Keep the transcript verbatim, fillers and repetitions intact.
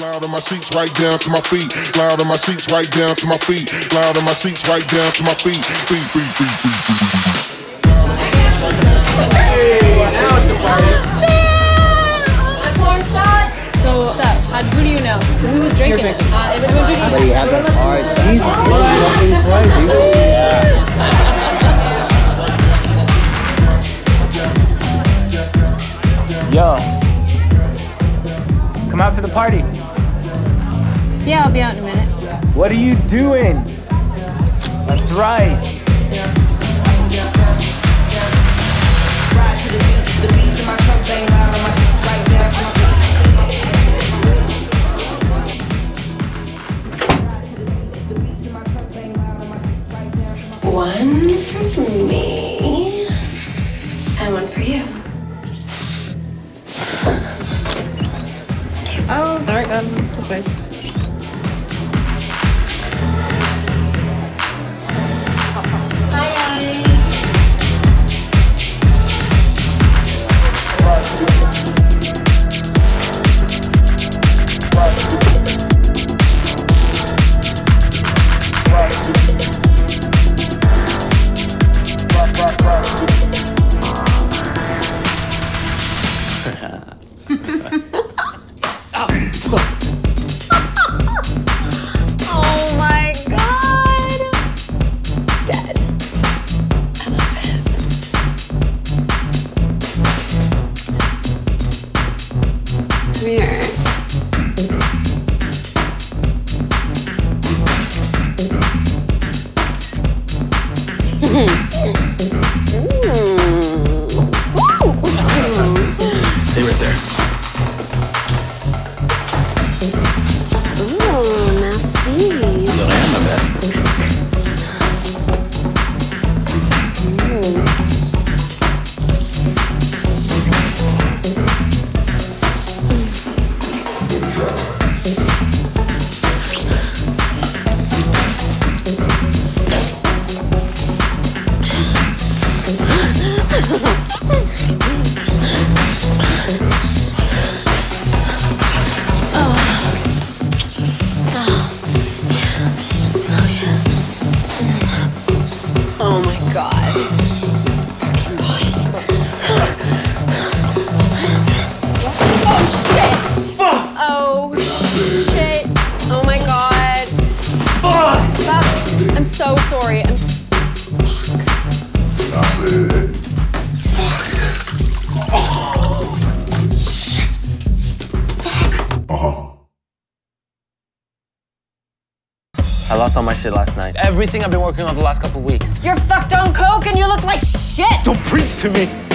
Loud on my seats right down to my feet. Loud on my seats right down to my feet. Loud on my seats right down to my feet. Feet, feet, feet, feet, feet, feet. Loud on my seats right down to my feet. Hey, now it's a party. I'm more shots. So, what's up? How, who do you know? Who was drinking? You're drinking. Uh, it was drinking. How do you have that? All right, Jesus, what a lovely place. You were so yo, come out to the party. Yeah, I'll be out in a minute. What are you doing? That's right. One for me and one for you. Oh, sorry, um, this way. Hi, guys. Oh my God! Dad, I love him. Come here. Stay right there. I'm so sorry. I'm s fuck. That's it. Fuck. Oh, shit. Fuck. Uh-huh. I lost all my shit last night. Everything I've been working on the last couple weeks. You're fucked on coke and you look like shit. Don't preach to me.